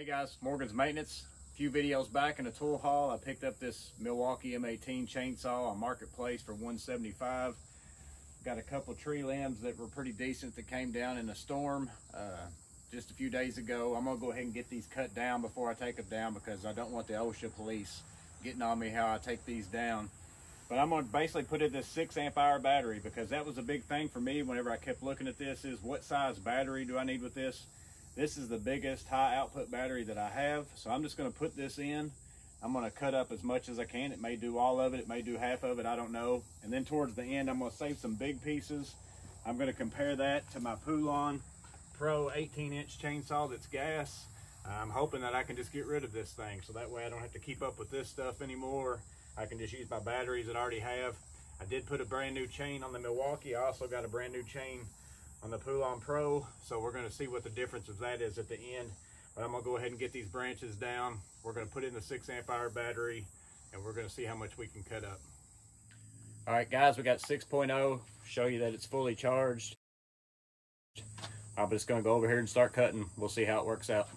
Hey guys, Morgan's Maintenance. A few videos back in the tool haul, I picked up this Milwaukee M18 chainsaw on Marketplace for $175. Got a couple tree limbs that were pretty decent that came down in a storm just a few days ago. I'm gonna go ahead and get these cut down before I take them down because I don't want the OSHA police getting on me how I take these down. But I'm gonna basically put in this 6 amp hour battery because that was a big thing for me whenever I kept looking at this is what size battery do I need with this? This is the biggest high output battery that I have. So I'm just gonna put this in. I'm gonna cut up as much as I can. It may do all of it. It may do half of it, I don't know. And then towards the end, I'm gonna save some big pieces. I'm gonna compare that to my Poulan Pro 18-inch chainsaw that's gas. I'm hoping that I can just get rid of this thing. So that way I don't have to keep up with this stuff anymore. I can just use my batteries that I already have. I did put a brand new chain on the Milwaukee. I also got a brand new chain on the Poulan Pro, so we're going to see what the difference of that is at the end. But I'm going to go ahead and get these branches down. We're going to put in the 6 amp hour battery, and we're going to see how much we can cut up. All right, guys, we got 6.0. Show you that it's fully charged. I'm just going to go over here and start cutting. We'll see how it works out.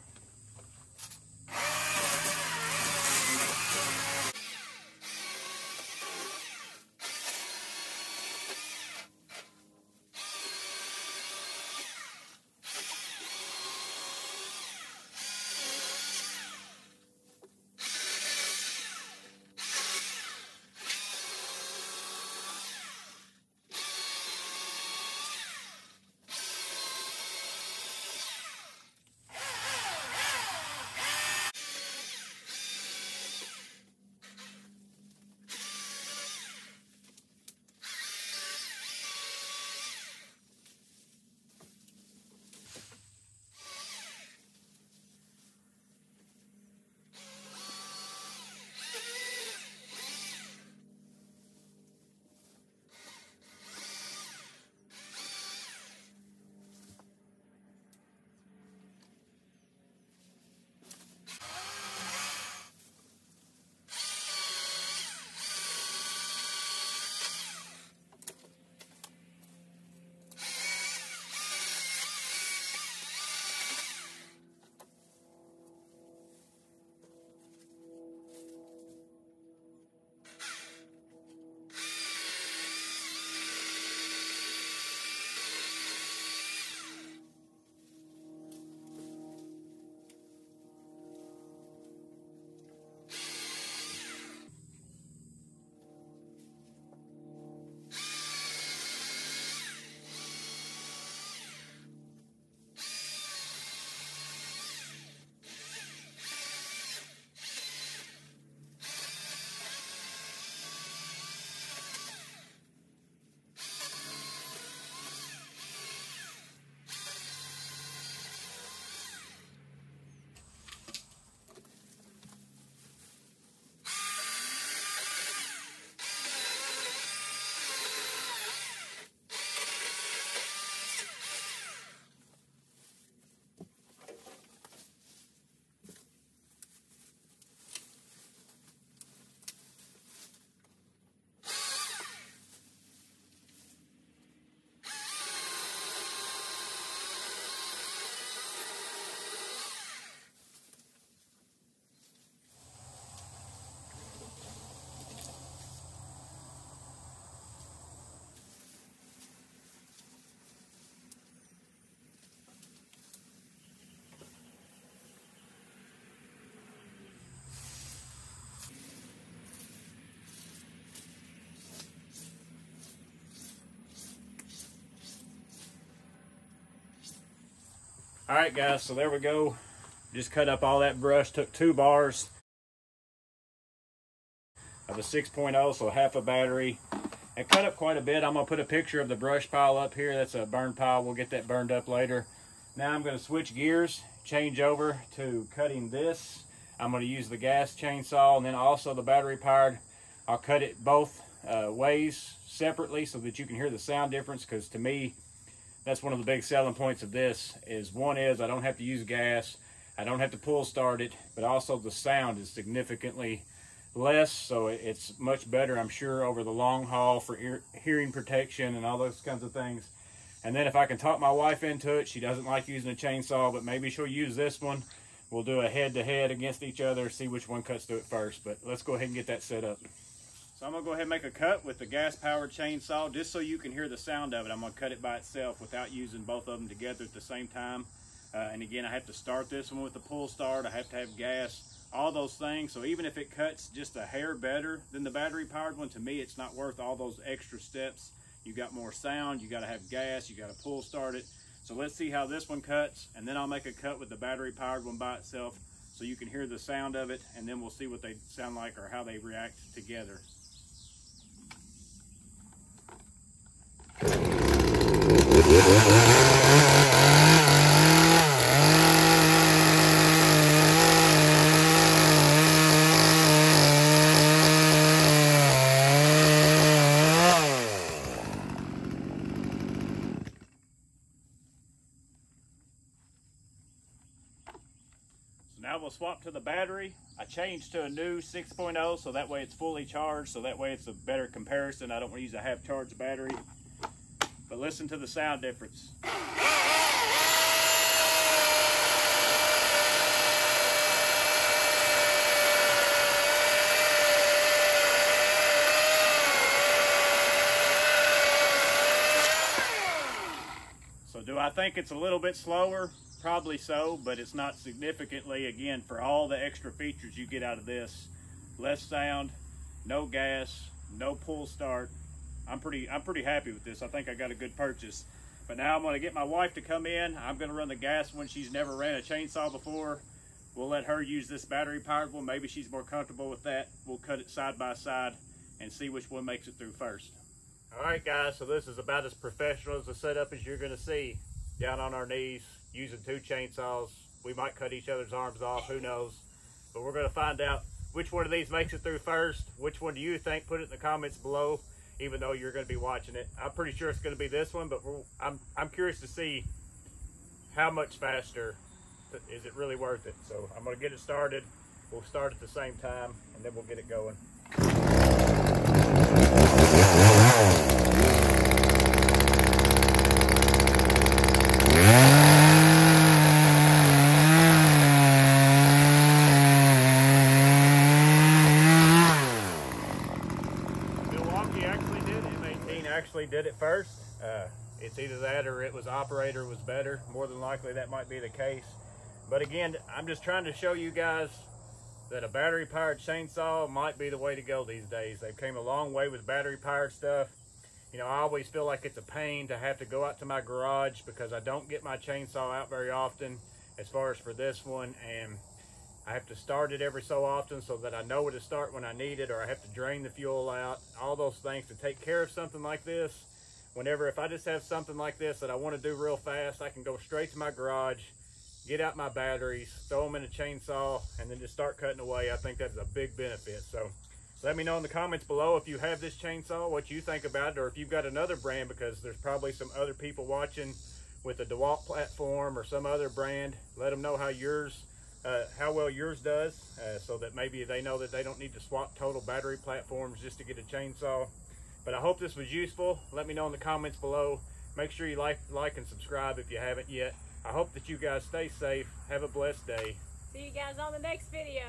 All right, guys, so there we go. Just cut up all that brush, took 2 bars of a 6.0, so half a battery, and cut up quite a bit. I'm gonna put a picture of the brush pile up here. That's a burn pile, we'll get that burned up later. Now I'm gonna switch gears, change over to cutting this. I'm gonna use the gas chainsaw and then also the battery powered. I'll cut it both ways separately so that you can hear the sound difference, because to me, that's one of the big selling points of this is, one is I don't have to use gas, I don't have to pull start it, but also the sound is significantly less, so it's much better, I'm sure, over the long haul for hearing protection and all those kinds of things. And then if I can talk my wife into it, she doesn't like using a chainsaw, but maybe she'll use this one. We'll do a head-to-head against each other, see which one cuts through it first, but let's go ahead and get that set up. So I'm gonna go ahead and make a cut with the gas-powered chainsaw just so you can hear the sound of it. I'm gonna cut it by itself without using both of them together at the same time. And again, I have to start this one with the pull start. I have to have gas, all those things. So even if it cuts just a hair better than the battery-powered one, to me, it's not worth all those extra steps. You got more sound, you gotta have gas, you gotta pull start it. So let's see how this one cuts, and then I'll make a cut with the battery-powered one by itself so you can hear the sound of it, and then we'll see what they sound like or how they react together. Now we'll swap to the battery. I changed to a new 6.0, so that way it's fully charged, so that way it's a better comparison. I don't want to use a half-charged battery. But listen to the sound difference. So do I think it's a little bit slower? Probably so, but it's not significantly. Again, for all the extra features you get out of this, less sound, no gas, no pull start, I'm pretty happy with this. I think I got a good purchase. But now I'm going to get my wife to come in. I'm going to run the gas one. She's never ran a chainsaw before. We'll let her use this battery powered one. Maybe she's more comfortable with that. We'll cut it side by side and see which one makes it through first. All right, guys, so this is about as professional as a setup as you're going to see. Down on our knees, using two chainsaws. We might cut each other's arms off, who knows? But we're gonna find out which one of these makes it through first. Which one do you think? Put it in the comments below, even though you're gonna be watching it. I'm pretty sure it's gonna be this one, but I'm curious to see how much faster. Is it really worth it? So I'm gonna get it started. We'll start at the same time, and then we'll get it going. Did it first. It's either that or it was operator was better. More than likely that might be the case. But again, I'm just trying to show you guys that a battery powered chainsaw might be the way to go these days. They've came a long way with battery powered stuff. You know, I always feel like it's a pain to have to go out to my garage because I don't get my chainsaw out very often as far as for this one, and I have to start it every so often so that I know where to start when I need it, or I have to drain the fuel out, all those things to take care of something like this. Whenever, if I just have something like this that I want to do real fast, I can go straight to my garage, get out my batteries, throw them in a chainsaw, and then just start cutting away. I think that's a big benefit. So let me know in the comments below if you have this chainsaw, what you think about it, or if you've got another brand, because there's probably some other people watching with a DeWalt platform or some other brand. Let them know how well yours does, so that maybe they know that they don't need to swap total battery platforms just to get a chainsaw. But I hope this was useful. Let me know in the comments below. Make sure you like and subscribe if you haven't yet. I hope that you guys stay safe. Have a blessed day. See you guys on the next video.